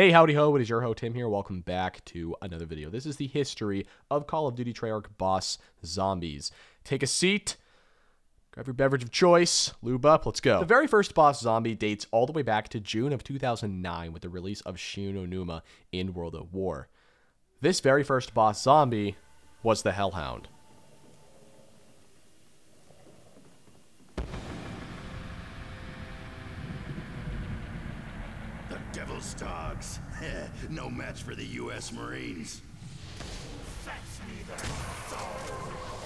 Hey, howdy ho, it is your ho, Tim here. Welcome back to another video. This is the history of Call of Duty Treyarch boss zombies. Take a seat, grab your beverage of choice, lube up, let's go. The very first boss zombie dates all the way back to June of 2009 with the release of Shi No Numa in World at War. This very first boss zombie was the Hellhound. Devil's dogs. No match for the U.S. Marines.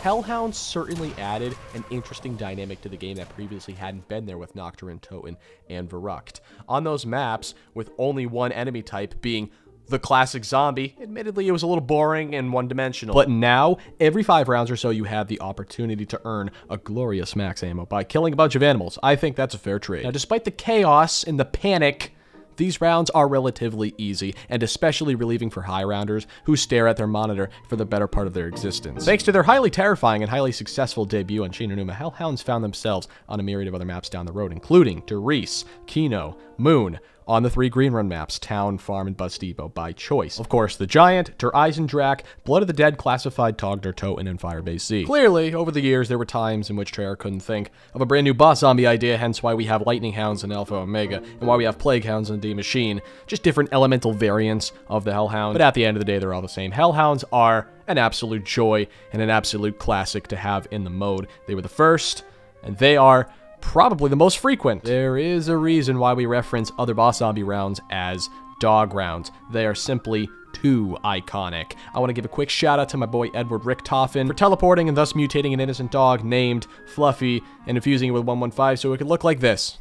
Hellhound certainly added an interesting dynamic to the game that previously hadn't been there with Nocturne, Toten, and Verrucht. On those maps, with only one enemy type being the classic zombie, admittedly it was a little boring and one-dimensional. But now, every 5 rounds or so, you have the opportunity to earn a glorious max ammo by killing a bunch of animals. I think that's a fair trade. Now, despite the chaos and the panic, these rounds are relatively easy, and especially relieving for high rounders who stare at their monitor for the better part of their existence. Thanks to their highly terrifying and highly successful debut on Shi No Numa, Hellhounds found themselves on a myriad of other maps down the road, including Doris, Kino, Moon, on the 3 Green Run maps, Town, Farm, and Bus Depot by choice. Of course, the Giant, Der Eisendrache, Blood of the Dead, Classified, Tog Der Toten, and Firebase Z. Clearly, over the years, there were times in which Treyarch couldn't think of a brand new boss zombie idea, hence why we have Lightning Hounds and Alpha Omega, and why we have Plague Hounds and D Machine, just different elemental variants of the Hellhound. But at the end of the day, they're all the same. Hellhounds are an absolute joy and an absolute classic to have in the mode. They were the first, and they are probably the most frequent. There is a reason why we reference other boss zombie rounds as dog rounds. They are simply too iconic. I want to give a quick shout out to my boy Edward Richtofen for teleporting and thus mutating an innocent dog named Fluffy and infusing it with 115 so it could look like this.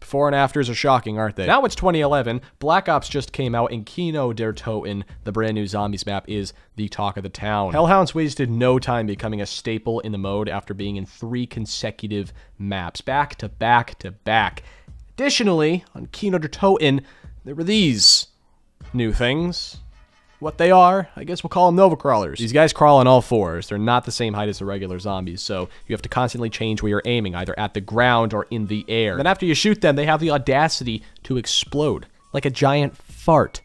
Before and afters are shocking, aren't they? Now it's 2011, Black Ops just came out, and Kino Der Toten, the brand new zombies map, is the talk of the town. Hellhounds wasted no time becoming a staple in the mode after being in 3 consecutive maps, back to back to back. Additionally, on Kino Der Toten, there were these new things. What they are, I guess we'll call them Nova Crawlers. These guys crawl on all 4s. They're not the same height as the regular zombies, so you have to constantly change where you're aiming, either at the ground or in the air. And then after you shoot them, they have the audacity to explode like a giant fart.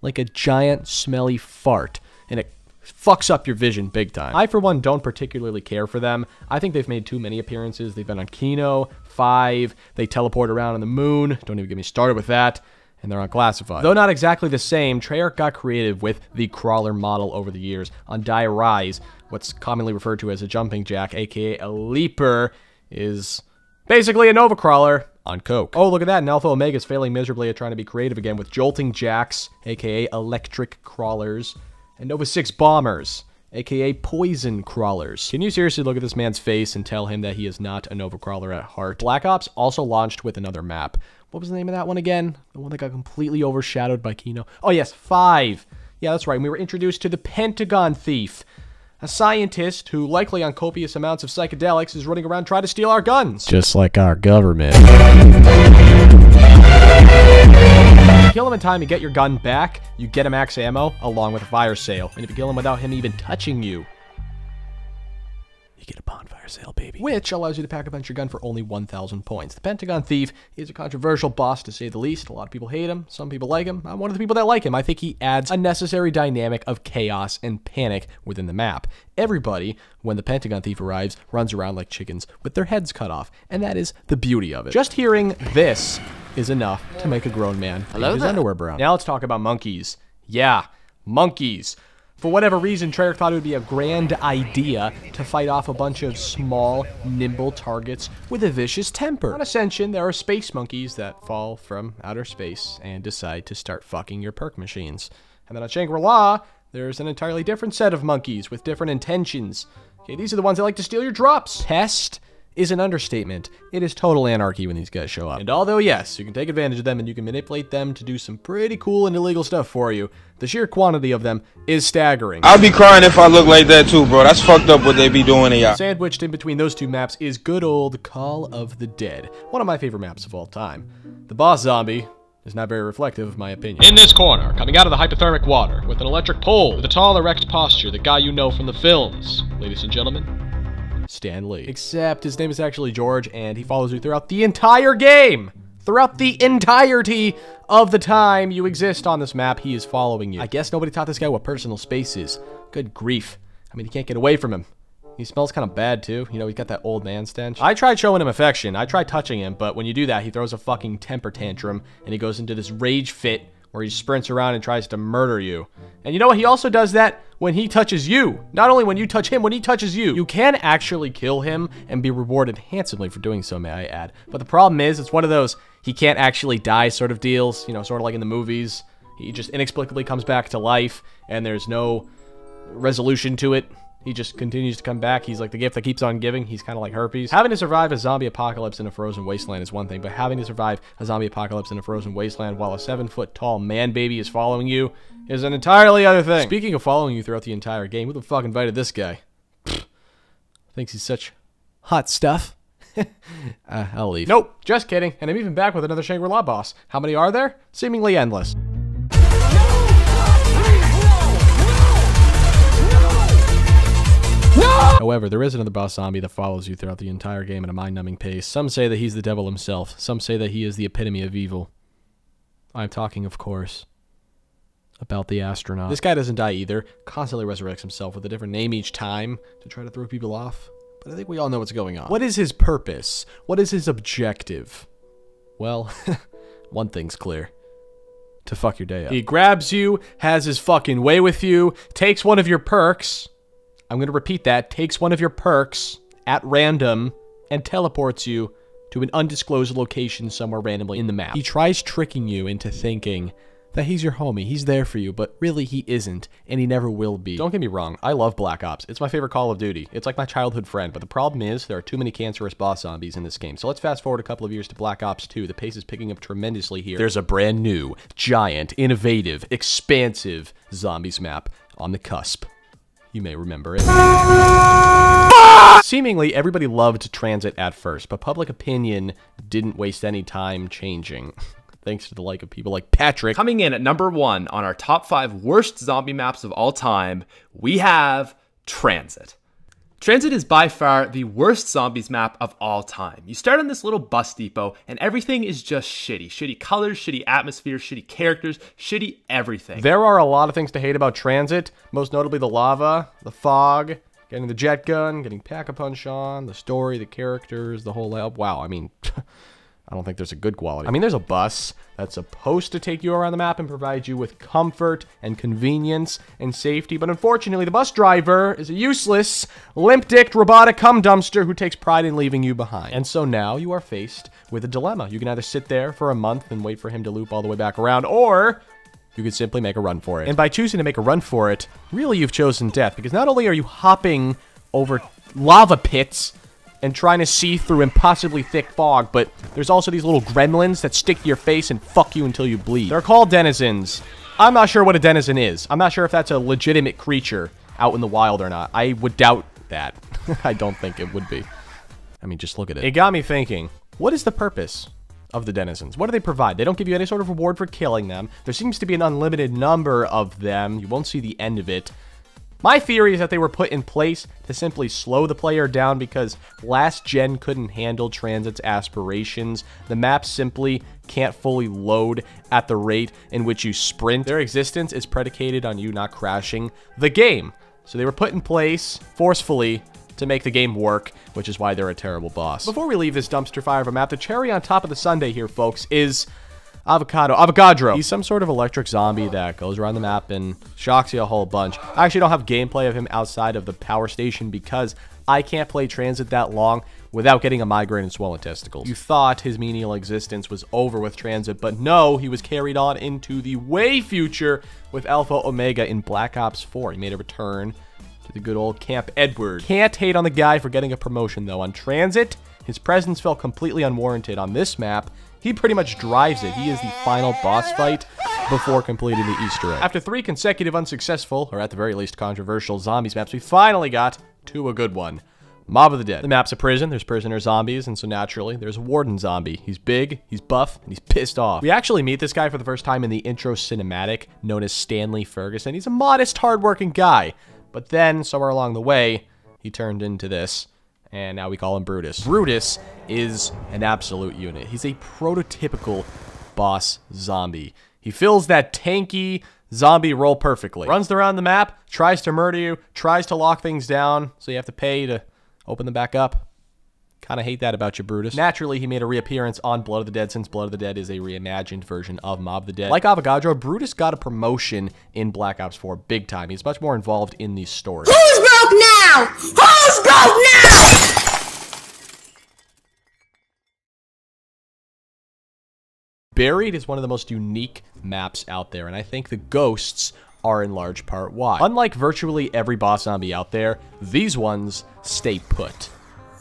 Like a giant smelly fart. And it fucks up your vision big time. I, for one, don't particularly care for them. I think they've made too many appearances. They've been on Kino, 5, they teleport around on the moon. Don't even get me started with that. And they're unclassified. Though not exactly the same, Treyarch got creative with the crawler model over the years. On Die Rise, what's commonly referred to as a jumping jack, aka a leaper, is basically a Nova Crawler on coke. Oh, look at that, and Alpha Omega's failing miserably at trying to be creative again with jolting jacks, aka electric crawlers, and Nova 6 bombers, aka poison crawlers. Can you seriously look at this man's face and tell him that he is not a Nova Crawler at heart? Black Ops also launched with another map. What was the name of that one again? The one that got completely overshadowed by Kino. Oh yes, 5. Yeah, that's right. We were introduced to the Pentagon Thief, a scientist who, likely on copious amounts of psychedelics, is running around trying to steal our guns. Just like our government. Kill him in time, you get your gun back, you get a max ammo, along with a fire sale. And if you kill him without him even touching you, you get a bonfire sale, baby. Which allows you to pack a bunch of your gun for only 1,000 points. The Pentagon Thief is a controversial boss, to say the least. A lot of people hate him. Some people like him. I'm one of the people that like him. I think he adds a necessary dynamic of chaos and panic within the map. Everybody, when the Pentagon Thief arrives, runs around like chickens with their heads cut off. And that is the beauty of it. Just hearing this is enough to make a grown man leave his underwear brown. Now let's talk about monkeys. Yeah, monkeys. For whatever reason, Treyarch thought it would be a grand idea to fight off a bunch of small, nimble targets with a vicious temper. On Ascension, there are space monkeys that fall from outer space and decide to start fucking your perk machines. And then on Shangri-La, there's an entirely different set of monkeys with different intentions. Okay, these are the ones that like to steal your drops. Pest is an understatement. It is total anarchy when these guys show up. And although, yes, you can take advantage of them and you can manipulate them to do some pretty cool and illegal stuff for you, the sheer quantity of them is staggering. I'll be crying if I look like that too, bro. That's fucked up what they be doing to y'all. Sandwiched in between those 2 maps is good old Call of the Dead, one of my favorite maps of all time. The boss zombie is not very reflective of my opinion. In this corner, coming out of the hypothermic water, with an electric pole, with a tall, erect posture, the guy you know from the films, ladies and gentlemen, Stan Lee. Except his name is actually George, and he follows you throughout the entire game! Throughout the entirety of the time you exist on this map, he is following you. I guess nobody taught this guy what personal space is. Good grief. I mean, he can't get away from him. He smells kind of bad, too. You know, he's got that old man stench. I tried showing him affection. I tried touching him, but when you do that, he throws a fucking temper tantrum, and he goes into this rage fit where he sprints around and tries to murder you. And you know what? He also does that when he touches you. Not only when you touch him, when he touches you. You can actually kill him and be rewarded handsomely for doing so, may I add. But the problem is, it's one of those he can't actually die sort of deals, you know, sort of like in the movies. He just inexplicably comes back to life, and there's no resolution to it. He just continues to come back. He's like the gift that keeps on giving. He's kind of like herpes. Having to survive a zombie apocalypse in a frozen wasteland is one thing, but having to survive a zombie apocalypse in a frozen wasteland while a 7-foot-tall man-baby is following you is an entirely other thing. Speaking of following you throughout the entire game, who the fuck invited this guy? Pfft, thinks he's such hot stuff. I'll leave. Nope, just kidding. And I'm even back with another Shangri-La boss. How many are there? Seemingly endless. However, there is another boss zombie that follows you throughout the entire game at a mind-numbing pace. Some say that he's the devil himself. Some say that he is the epitome of evil. I'm talking, of course, about the astronaut. This guy doesn't die either. Constantly resurrects himself with a different name each time to try to throw people off. But I think we all know what's going on. What is his purpose? What is his objective? Well, one thing's clear. To fuck your day up. He grabs you, has his fucking way with you, takes one of your perks... I'm going to repeat that, takes one of your perks at random and teleports you to an undisclosed location somewhere randomly in the map. He tries tricking you into thinking that he's your homie, he's there for you, but really he isn't, and he never will be. Don't get me wrong, I love Black Ops. It's my favorite Call of Duty. It's like my childhood friend, but the problem is there are too many cancerous boss zombies in this game. So let's fast forward a couple of years to Black Ops 2. The pace is picking up tremendously here. There's a brand new, giant, innovative, expansive zombies map on the cusp. You may remember it. Seemingly, everybody loved Transit at first, but public opinion didn't waste any time changing. Thanks to the like of people like Patrick. Coming in at #1 on our top 5 worst zombie maps of all time, we have Transit. Transit is by far the worst zombies map of all time. You start on this little bus depot and everything is just shitty. Shitty colors, shitty atmosphere, shitty characters, shitty everything. There are a lot of things to hate about Transit, most notably the lava, the fog, getting the jet gun, getting Pack-a-Punch on, the story, the characters, the whole layout. Wow, I mean, I don't think there's a good quality. I mean, there's a bus that's supposed to take you around the map and provide you with comfort and convenience and safety, but unfortunately, the bus driver is a useless, limp-dicked, robotic cum dumpster who takes pride in leaving you behind. And so now you are faced with a dilemma. You can either sit there for a month and wait for him to loop all the way back around, or you could simply make a run for it. And by choosing to make a run for it, really you've chosen death, because not only are you hopping over lava pits and trying to see through impossibly thick fog, but there's also these little gremlins that stick to your face and fuck you until you bleed. They're called denizens. I'm not sure what a denizen is. I'm not sure if that's a legitimate creature out in the wild or not. I would doubt that. I don't think it would be. I mean, just look at it. It got me thinking, what is the purpose of the denizens? What do they provide? They don't give you any sort of reward for killing them. There seems to be an unlimited number of them. You won't see the end of it. My theory is that they were put in place to simply slow the player down because last gen couldn't handle Transit's aspirations. The map simply can't fully load at the rate in which you sprint. Their existence is predicated on you not crashing the game. So they were put in place forcefully to make the game work, which is why they're a terrible boss. Before we leave this dumpster fire of a map, the cherry on top of the sundae here, folks, is Avocadro. He's some sort of electric zombie that goes around the map and shocks you a whole bunch. I actually don't have gameplay of him outside of the power station because I can't play Transit that long without getting a migraine and swollen testicles. You thought his menial existence was over with Transit, but no, he was carried on into the way future with Alpha Omega in Black Ops 4. He made a return to the good old Camp Edward. Can't hate on the guy for getting a promotion, though. On Transit, his presence felt completely unwarranted. On this map, he pretty much drives it. He is the final boss fight before completing the Easter egg. After 3 consecutive unsuccessful, or at the very least controversial, zombies maps, we finally got to a good one. Mob of the Dead. The map's a prison, there's prisoner zombies, and so naturally, there's a warden zombie. He's big, he's buff, and he's pissed off. We actually meet this guy for the first time in the intro cinematic, known as Stanley Ferguson. He's a modest, hardworking guy. But then, somewhere along the way, he turned into this. And now we call him Brutus. Brutus is an absolute unit. He's a prototypical boss zombie. He fills that tanky zombie role perfectly. Runs around the map, tries to murder you, tries to lock things down, so you have to pay to open them back up. Kind of hate that about you, Brutus. Naturally, he made a reappearance on Blood of the Dead, since Blood of the Dead is a reimagined version of Mob of the Dead. Like Avogadro, Brutus got a promotion in Black Ops 4 big time. He's much more involved in the story. Who's broke now? Who's broke now? Buried is one of the most unique maps out there, and I think the ghosts are in large part why. Unlike virtually every boss zombie out there, these ones stay put.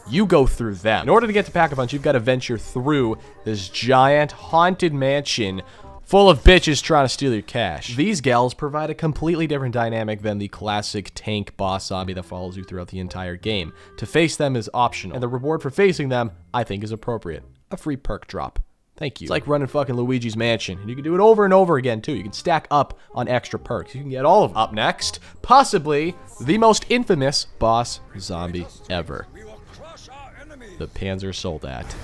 You go through them. In order to get to Pack-a-Punch, you've got to venture through this giant haunted mansion full of bitches trying to steal your cash. These gals provide a completely different dynamic than the classic tank boss zombie that follows you throughout the entire game. To face them is optional, and the reward for facing them, I think, is appropriate. A free perk drop. Thank you. It's like running fucking Luigi's Mansion. And you can do it over and over again, too. You can stack up on extra perks. You can get all of them. Up next, possibly the most infamous boss zombie ever. The Panzer Soldat.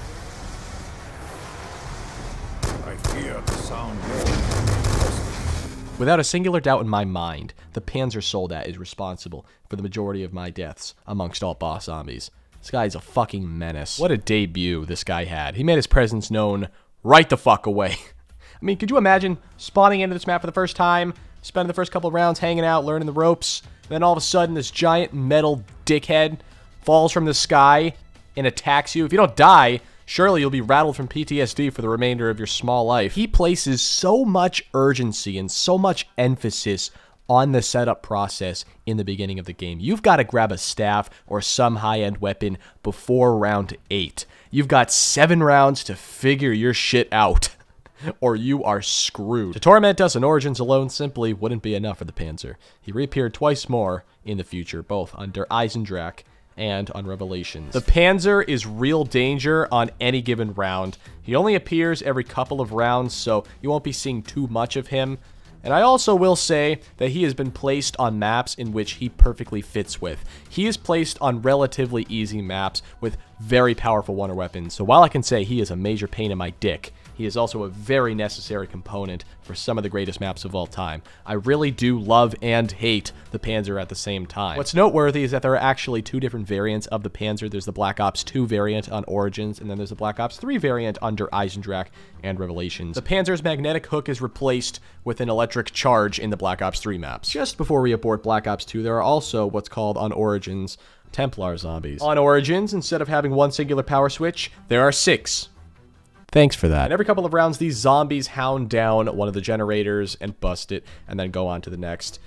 I hear the sound. Without a singular doubt in my mind, the Panzer Soldat is responsible for the majority of my deaths amongst all boss zombies. This guy's a fucking menace. What a debut this guy had. He made his presence known right the fuck away. I mean, could you imagine spawning into this map for the first time, spending the first couple of rounds hanging out, learning the ropes, and then all of a sudden this giant metal dickhead falls from the sky and attacks you? If you don't die, surely you'll be rattled from PTSD for the remainder of your small life. He places so much urgency and so much emphasis on the setup process in the beginning of the game. You've got to grab a staff or some high-end weapon before round 8. You've got 7 rounds to figure your shit out, or you are screwed. To torment us in Origins alone simply wouldn't be enough for the Panzer. He reappeared twice more in the future, both on Der Eisendrache and on Revelations. The Panzer is real danger on any given round. He only appears every couple of rounds, so you won't be seeing too much of him. And I also will say that he has been placed on maps in which he perfectly fits with. He is placed on relatively easy maps with very powerful wonder weapons. So while I can say he is a major pain in my dick, he is also a very necessary component for some of the greatest maps of all time. I really do love and hate the Panzer at the same time. What's noteworthy is that there are actually 2 different variants of the Panzer. There's the Black Ops 2 variant on Origins, and then there's the Black Ops 3 variant on Der Eisendrache and Revelations. The Panzer's magnetic hook is replaced with an electric charge in the Black Ops 3 maps. Just before we abort Black Ops 2, there are also what's called on Origins Templar zombies. On Origins, instead of having 1 singular power switch, there are 6. Thanks for that. And every couple of rounds, these zombies hound down one of the generators and bust it, and then go on to the next.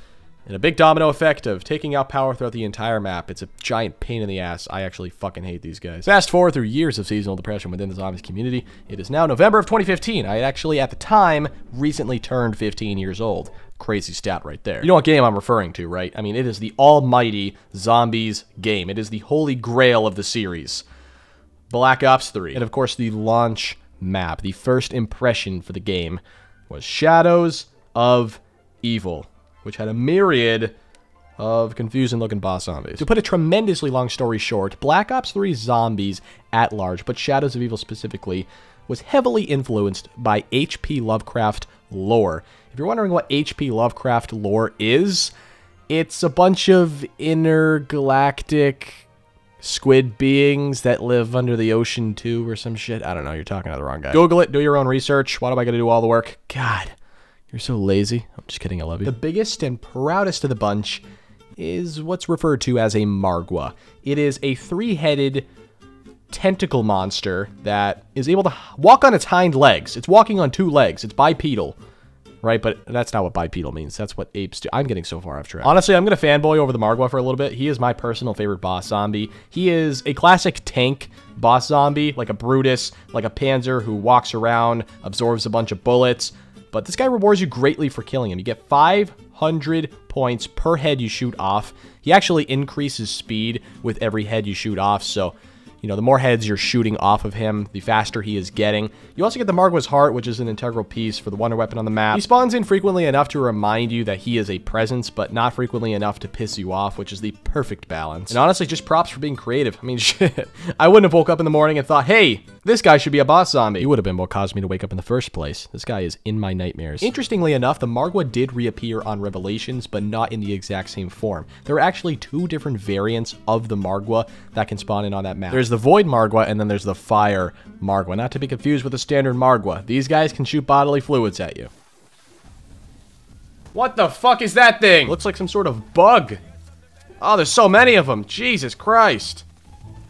And a big domino effect of taking out power throughout the entire map. It's a giant pain in the ass. I actually fucking hate these guys. Fast forward through years of seasonal depression within the zombies community. It is now November of 2015. I had actually, at the time, recently turned 15 years old. Crazy stat right there. You know what game I'm referring to, right? I mean, it is the almighty zombies game. It is the holy grail of the series. Black Ops 3. And of course, the launch map. The first impression for the game was Shadows of Evil, which had a myriad of confusing looking boss zombies. To put a tremendously long story short, Black Ops 3 zombies at large, but Shadows of Evil specifically, was heavily influenced by H.P. Lovecraft lore. If you're wondering what H.P. Lovecraft lore is, it's a bunch of intergalactic squid beings that live under the ocean too, or some shit. I don't know, you're talking to the wrong guy. Google it, do your own research. Why do I gotta do all the work? God, you're so lazy. I'm just kidding, I love you. The biggest and proudest of the bunch is what's referred to as a Margwa. It is a 3-headed tentacle monster that is able to walk on its hind legs. It's walking on 2 legs, it's bipedal. Right, but that's not what bipedal means. That's what apes do. I'm getting so far off track. Honestly, I'm going to fanboy over the Margwa for a little bit. He is my personal favorite boss zombie. He is a classic tank boss zombie, like a Brutus, like a Panzer who walks around, absorbs a bunch of bullets. But this guy rewards you greatly for killing him. You get 500 points per head you shoot off. He actually increases speed with every head you shoot off, so you know, the more heads you're shooting off of him, the faster he is getting. You also get the Margwa's heart, which is an integral piece for the wonder weapon on the map. He spawns in frequently enough to remind you that he is a presence, but not frequently enough to piss you off, which is the perfect balance. And honestly, just props for being creative. I mean, shit. I wouldn't have woke up in the morning and thought, hey, This guy should be a boss zombie. It would have been what caused me to wake up in the first place. This guy is in my nightmares. Interestingly enough, the Margwa did reappear on Revelations, but not in the exact same form. There are actually two different variants of the Margwa that can spawn in on that map. There's the Void Margwa, and then there's the Fire Margwa. Not to be confused with the standard Margwa. These guys can shoot bodily fluids at you. What the fuck is that thing? Looks like some sort of bug. Oh, there's so many of them. Jesus Christ.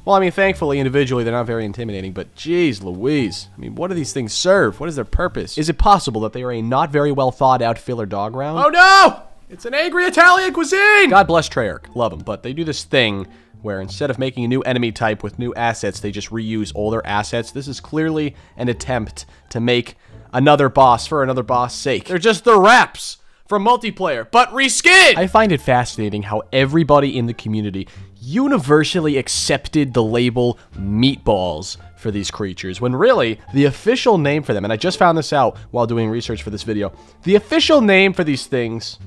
Well, I mean, thankfully, individually, they're not very intimidating, but geez Louise. I mean, what do these things serve? What is their purpose? Is it possible that they are a not very well thought out filler dog round? Oh no! It's an angry Italian cuisine! God bless Treyarch. Love them, but they do this thing where instead of making a new enemy type with new assets, they just reuse older assets. This is clearly an attempt to make another boss for another boss' sake. They're just the wraps from multiplayer, but reskinned! I find it fascinating how everybody in the community universally accepted the label meatballs for these creatures, when really, the official name for them, and I just found this out while doing research for this video, the official name for these things,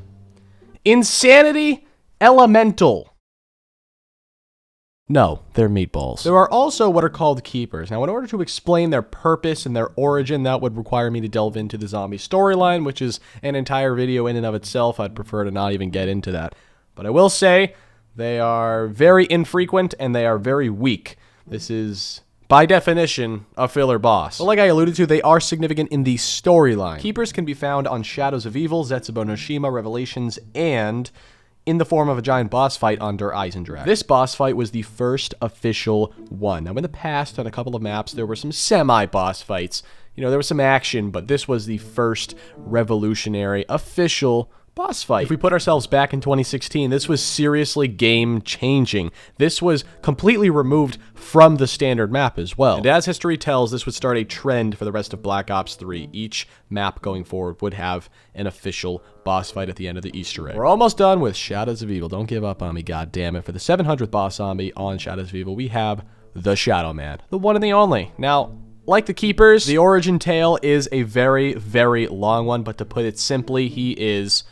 Insanity Elemental. No, they're meatballs. There are also what are called Keepers. Now, in order to explain their purpose and their origin, that would require me to delve into the zombie storyline, which is an entire video in and of itself. I'd prefer to not even get into that. But I will say, they are very infrequent, and they are very weak. This is, by definition, a filler boss. But like I alluded to, they are significant in the storyline. Keepers can be found on Shadows of Evil, Zetsubo no Shima, Revelations, and in the form of a giant boss fight on Der Eisendrache. This boss fight was the first official one. Now, in the past, on a couple of maps, there were some semi-boss fights. You know, there was some action, but this was the first revolutionary official boss fight. If we put ourselves back in 2016, this was seriously game-changing. This was completely removed from the standard map as well. And as history tells, this would start a trend for the rest of Black Ops 3. Each map going forward would have an official boss fight at the end of the Easter egg. We're almost done with Shadows of Evil. Don't give up on me, goddammit. For the 700th boss zombie on Shadows of Evil, we have the Shadow Man. The one and the only. Now, like the Keepers, the origin tale is a very, very long one, but to put it simply, he is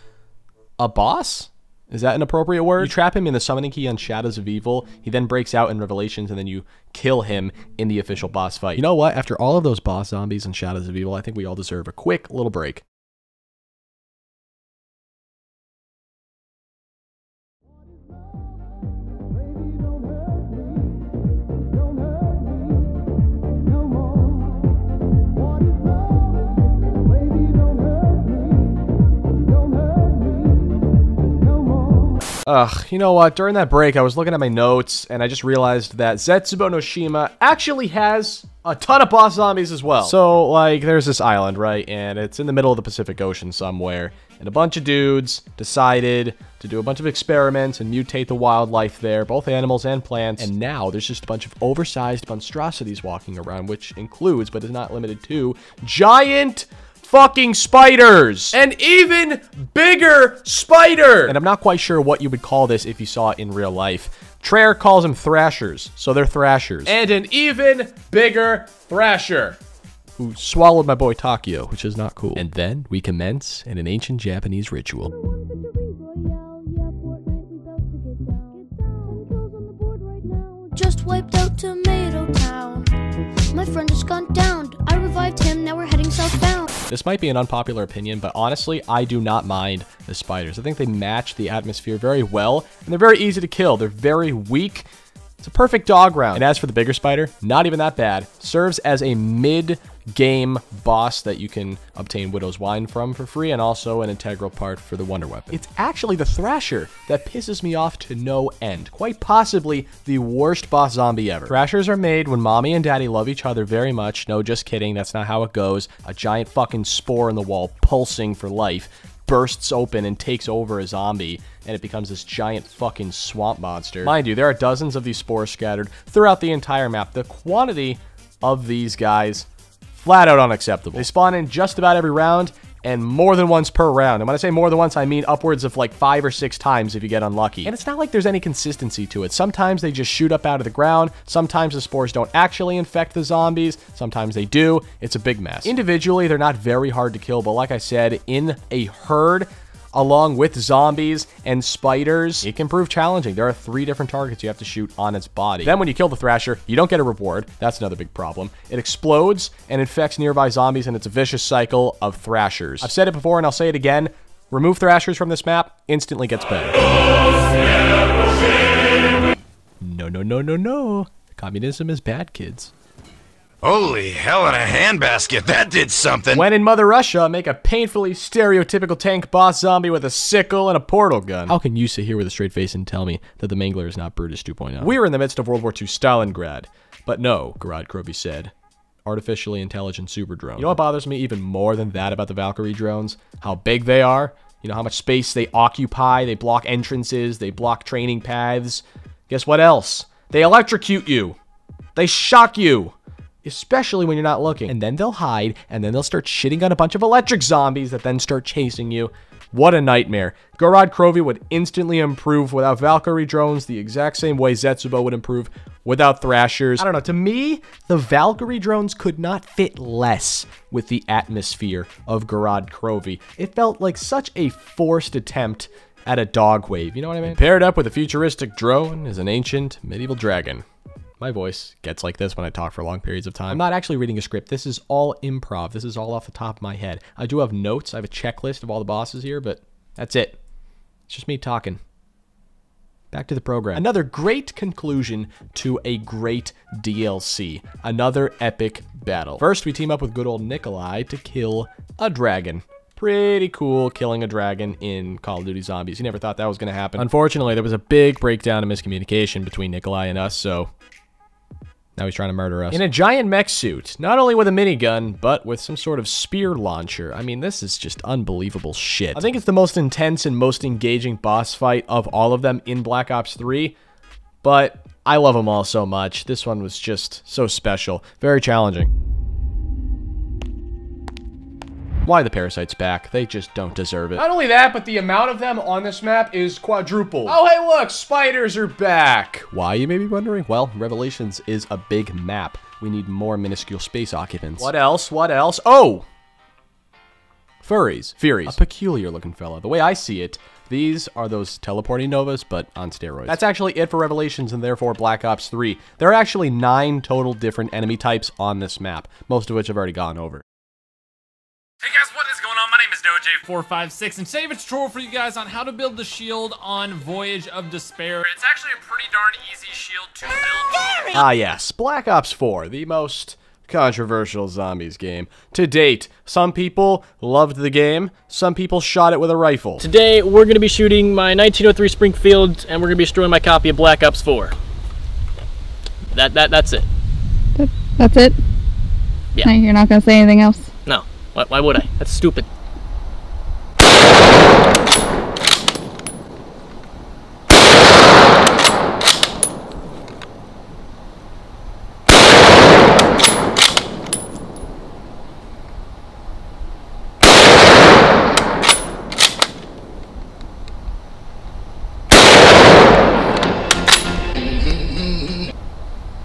a boss? Is that an appropriate word? You trap him in the summoning key on Shadows of Evil. He then breaks out in Revelations, and then you kill him in the official boss fight. You know what? After all of those boss zombies and Shadows of Evil, I think we all deserve a quick little break. Ugh, you know what, during that break I was looking at my notes and I just realized that Zetsubo no Shima actually has a ton of boss zombies as well. So, like, there's this island, right, and it's in the middle of the Pacific Ocean somewhere, and a bunch of dudes decided to do a bunch of experiments and mutate the wildlife there, both animals and plants, and now there's just a bunch of oversized monstrosities walking around, which includes, but is not limited to, giant fucking spiders! An even bigger spider! And I'm not quite sure what you would call this if you saw it in real life. Treyarch calls them Thrashers, so they're Thrashers. And an even bigger Thrasher, who swallowed my boy Takio, which is not cool. And then we commence in an ancient Japanese ritual. Just wiped out Tomato Town. My friend has gone down. I revived him, now we're heading southbound. This might be an unpopular opinion, but honestly, I do not mind the spiders. I think they match the atmosphere very well, and they're very easy to kill. They're very weak. It's a perfect dog round. And as for the bigger spider, not even that bad. Serves as a mid-game boss that you can obtain Widow's Wine from for free, and also an integral part for the Wonder Weapon. It's actually the Thrasher that pisses me off to no end. Quite possibly the worst boss zombie ever. Thrashers are made when mommy and daddy love each other very much. No, just kidding. That's not how it goes. A giant fucking spore in the wall, pulsing for life, bursts open and takes over a zombie, and it becomes this giant fucking swamp monster. Mind you, there are dozens of these spores scattered throughout the entire map. The quantity of these guys, flat out unacceptable. They spawn in just about every round, and more than once per round. And when I say more than once, I mean upwards of like 5 or 6 times if you get unlucky. And it's not like there's any consistency to it. Sometimes they just shoot up out of the ground. Sometimes the spores don't actually infect the zombies. Sometimes they do. It's a big mess. Individually, they're not very hard to kill, but like I said, in a herd, along with zombies and spiders, it can prove challenging. There are 3 different targets you have to shoot on its body. Then when you kill the Thrasher, you don't get a reward. That's another big problem. It explodes and infects nearby zombies, and it's a vicious cycle of Thrashers. I've said it before and I'll say it again. Remove Thrashers from this map, instantly gets better. No, no, no, no, no. Communism is bad, kids. Holy hell in a handbasket, that did something! When in Mother Russia, make a painfully stereotypical tank boss zombie with a sickle and a portal gun. How can you sit here with a straight face and tell me that the Mangler is not Brutus 2.0? We were in the midst of World War II Stalingrad. But no, Gorod Krovi said. Artificially intelligent super drone. You know what bothers me even more than that about the Valkyrie drones? How big they are, you know, how much space they occupy, they block entrances, they block training paths. Guess what else? They electrocute you. They shock you. Especially when you're not looking. And then they'll hide, and then they'll start shitting on a bunch of electric zombies that then start chasing you. What a nightmare. Gorod Krovi would instantly improve without Valkyrie drones the exact same way Zetsubo would improve without Thrashers. I don't know, to me, the Valkyrie drones could not fit less with the atmosphere of Gorod Krovi. It felt like such a forced attempt at a dog wave, you know what I mean? And paired up with a futuristic drone is an ancient medieval dragon. My voice gets like this when I talk for long periods of time. I'm not actually reading a script. This is all improv. This is all off the top of my head. I do have notes. I have a checklist of all the bosses here, but that's it. It's just me talking. Back to the program. Another great conclusion to a great DLC. Another epic battle. First, we team up with good old Nikolai to kill a dragon. Pretty cool, killing a dragon in Call of Duty Zombies. You never thought that was going to happen. Unfortunately, there was a big breakdown and miscommunication between Nikolai and us, so... now he's trying to murder us. In a giant mech suit, not only with a minigun, but with some sort of spear launcher. I mean, this is just unbelievable shit. I think it's the most intense and most engaging boss fight of all of them in Black Ops 3, but I love them all so much. This one was just so special. Very challenging. Why the parasites back? They just don't deserve it. Not only that, but the amount of them on this map is quadruple. Oh, hey, look, spiders are back. Why, you may be wondering? Well, Revelations is a big map. We need more minuscule space occupants. What else? What else? Oh! Furries. Furies. A peculiar-looking fella. The way I see it, these are those teleporting novas, but on steroids. That's actually it for Revelations and therefore Black Ops 3. There are actually 9 total different enemy types on this map, most of which I've already gone over. Hey guys, what is going on? My name is NoJ456, and today I have a tutorial for you guys on how to build the shield on Voyage of Despair. It's actually a pretty darn easy shield to build. Ah yes, Black Ops 4, the most controversial zombies game to date. Some people loved the game, some people shot it with a rifle. Today, we're going to be shooting my 1903 Springfield, and we're going to be destroying my copy of Black Ops 4. That's it. That's it? Yeah. No, you're not going to say anything else? No. Why would I? That's stupid.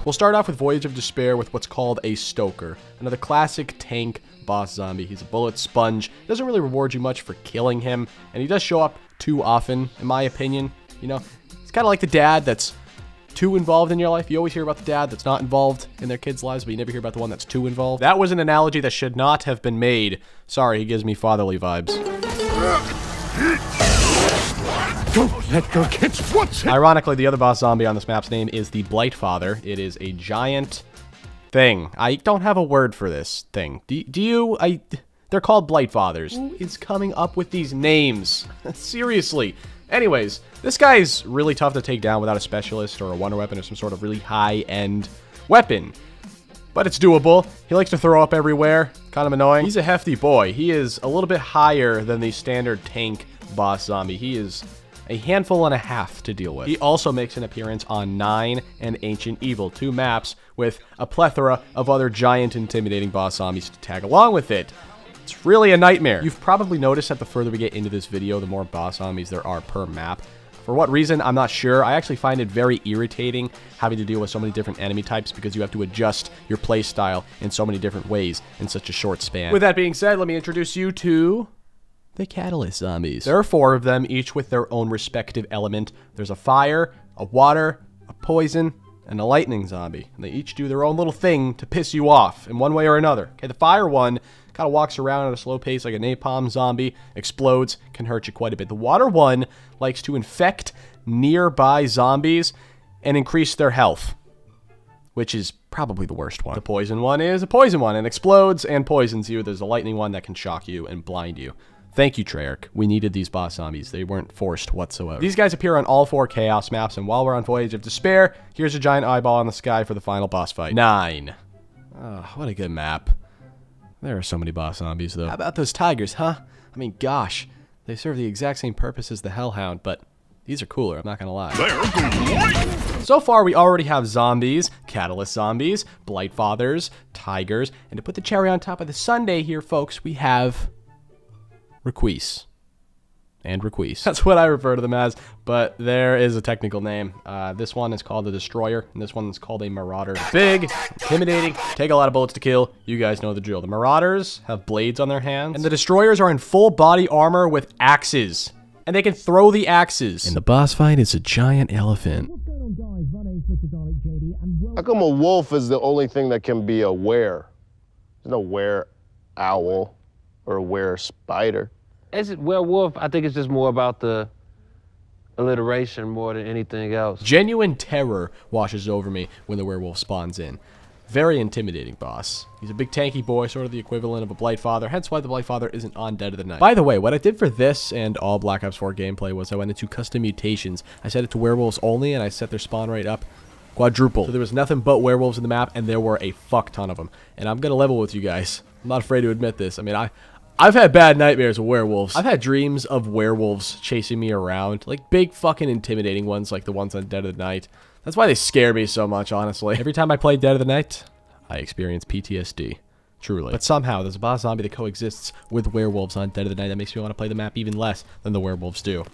We'll start off with Voyage of Despair with what's called a Stoker, another classic tank boss zombie. He's a bullet sponge. Doesn't really reward you much for killing him, and he does show up too often, in my opinion. You know, it's kind of like the dad that's too involved in your life. You always hear about the dad that's not involved in their kids' lives, but you never hear about the one that's too involved. That was an analogy that should not have been made. Sorry, he gives me fatherly vibes. Don't let go, kids. What's it? Ironically, the other boss zombie on this map's name is the Blightfather. It is a giant thing. I don't have a word for this thing. They're called Blightfathers. Who is coming up with these names? Seriously. Anyways, this guy's really tough to take down without a specialist or a wonder weapon or some sort of really high-end weapon. But it's doable. He likes to throw up everywhere. Kind of annoying. He's a hefty boy. He is a little bit higher than the standard tank boss zombie. He is a handful and a half to deal with. He also makes an appearance on Nine and Ancient Evil, 2 maps with a plethora of other giant intimidating boss zombies to tag along with it. It's really a nightmare. You've probably noticed that the further we get into this video, the more boss zombies there are per map. For what reason, I'm not sure. I actually find it very irritating having to deal with so many different enemy types because you have to adjust your playstyle in so many different ways in such a short span. With that being said, let me introduce you to the Catalyst zombies. There are 4 of them, each with their own respective element. There's a fire, a water, a poison, and a lightning zombie. And they each do their own little thing to piss you off in one way or another. Okay, the fire one kind of walks around at a slow pace like a napalm zombie, explodes, can hurt you quite a bit. The water one likes to infect nearby zombies and increase their health, which is probably the worst one. The poison one is a poison one and explodes and poisons you. There's a lightning one that can shock you and blind you. Thank you, Treyarch. We needed these boss zombies. They weren't forced whatsoever. These guys appear on all 4 Chaos maps, and while we're on Voyage of Despair, here's a giant eyeball in the sky for the final boss fight. 9. Oh, what a good map. There are so many boss zombies, though. How about those tigers, huh? I mean, gosh. They serve the exact same purpose as the Hellhound, but these are cooler, I'm not gonna lie. So far, we already have zombies, Catalyst zombies, Blightfathers, tigers, and to put the cherry on top of the sundae here, folks, we have Requise. And Requise. That's what I refer to them as, but there is a technical name. This one is called a Destroyer, and this one is called a Marauder. Big, intimidating, take a lot of bullets to kill. You guys know the drill. The Marauders have blades on their hands, and the Destroyers are in full body armor with axes, and they can throw the axes. And the boss fight is a giant elephant. What's going on, guys? My name's Mr. Dalek JD, and how come a wolf is the only thing that can be a were? There's no were owl or a were spider. Is it werewolf? I think it's just more about the alliteration more than anything else. Genuine terror washes over me when the werewolf spawns in. Very intimidating boss. He's a big tanky boy, sort of the equivalent of a Blightfather, hence why the Blightfather isn't on Dead of the Night. By the way, what I did for this and all Black Ops 4 gameplay was I went into custom mutations. I set it to werewolves only, and I set their spawn rate up quadruple. So there was nothing but werewolves in the map, and there were a fuck ton of them. And I'm gonna level with you guys. I'm not afraid to admit this. I mean, I've had bad nightmares of werewolves. I've had dreams of werewolves chasing me around. Like, big fucking intimidating ones, like the ones on Dead of the Night. That's why they scare me so much, honestly. Every time I play Dead of the Night, I experience PTSD. Truly. But somehow, there's a boss zombie that coexists with werewolves on Dead of the Night that makes me want to play the map even less than the werewolves do.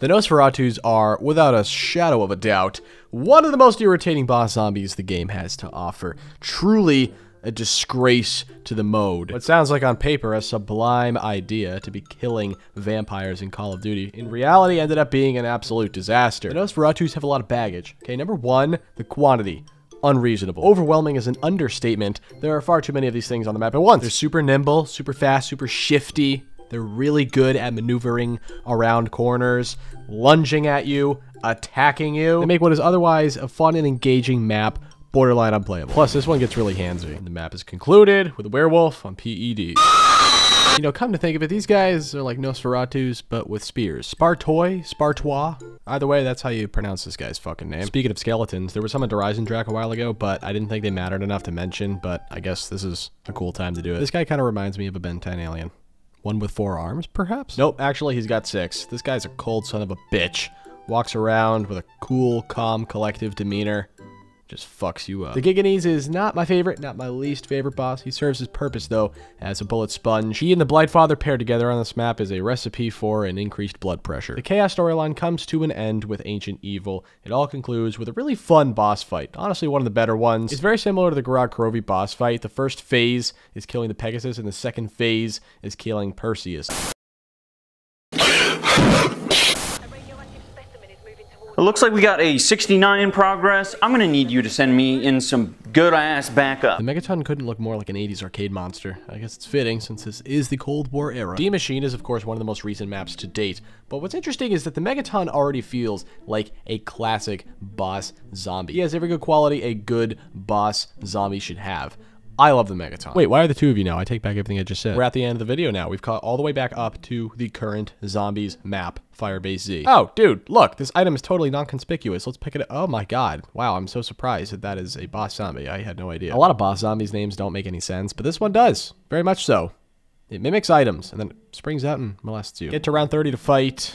The Nosferatus are, without a shadow of a doubt, one of the most irritating boss zombies the game has to offer. Truly a disgrace to the mode. What sounds like on paper a sublime idea to be killing vampires in Call of Duty, in reality ended up being an absolute disaster. The Nosferatus have a lot of baggage. Okay, number 1, the quantity. Unreasonable. Overwhelming is an understatement. There are far too many of these things on the map at once. They're super nimble, super fast, super shifty. They're really good at maneuvering around corners, lunging at you, attacking you. They make what is otherwise a fun and engaging map borderline unplayable. Plus, this one gets really handsy. And the map is concluded with a werewolf on PEDs. You know, come to think of it, these guys are like Nosferatus, but with spears. Spartoi? Spartois? Either way, that's how you pronounce this guy's fucking name. Speaking of skeletons, there was some on Der Eisendrache a while ago, but I didn't think they mattered enough to mention, but I guess this is a cool time to do it. This guy kind of reminds me of a Ben 10 alien. One with 4 arms, perhaps? Nope, actually, he's got 6. This guy's a cold son of a bitch. Walks around with a cool, calm, collective demeanor. Just fucks you up. The Giganese is not my favorite, not my least favorite boss. He serves his purpose, though, as a bullet sponge. He and the Blightfather paired together on this map is a recipe for an increased blood pressure. The Chaos storyline comes to an end with Ancient Evil. It all concludes with a really fun boss fight. Honestly, one of the better ones. It's very similar to the Gorod Krovi boss fight. The first phase is killing the Pegasus, and the second phase is killing Perseus. It looks like we got a 69 in progress. I'm gonna need you to send me in some good-ass backup. The Megaton couldn't look more like an 80s arcade monster. I guess it's fitting, since this is the Cold War era. D Machine is, of course, one of the most recent maps to date, but what's interesting is that the Megaton already feels like a classic boss zombie. He has every good quality a good boss zombie should have. I love the Megaton. Wait, why are the 2 of you now? I take back everything I just said. We're at the end of the video now. We've caught all the way back up to the current zombies map, Firebase Z. Oh, dude, look, this item is totally non-conspicuous. Let's pick it up. Oh my god. Wow, I'm so surprised that that is a boss zombie. I had no idea. A lot of boss zombies' names don't make any sense, but this one does. Very much so. It mimics items, and then it springs out and molests you. Get to round 30 to fight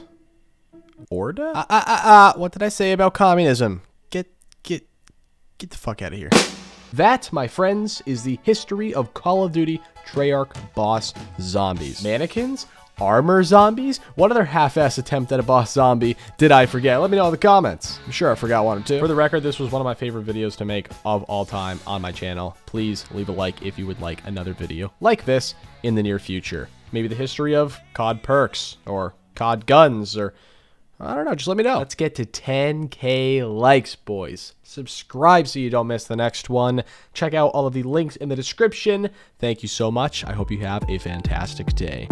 Orda? What did I say about communism? Get the fuck out of here. That, my friends, is the history of Call of Duty Treyarch boss zombies. Mannequins armor zombies? What other half-ass attempt at a boss zombie did I forget? Let me know in the comments. I'm sure I forgot one or two. For the record, this was one of my favorite videos to make of all time on my channel. Please leave a like if you would like another video like this in the near future. Maybe the history of COD perks or COD guns, or I don't know, just let me know. Let's get to 10K likes, boys. Subscribe so you don't miss the next one. Check out all of the links in the description. Thank you so much. I hope you have a fantastic day.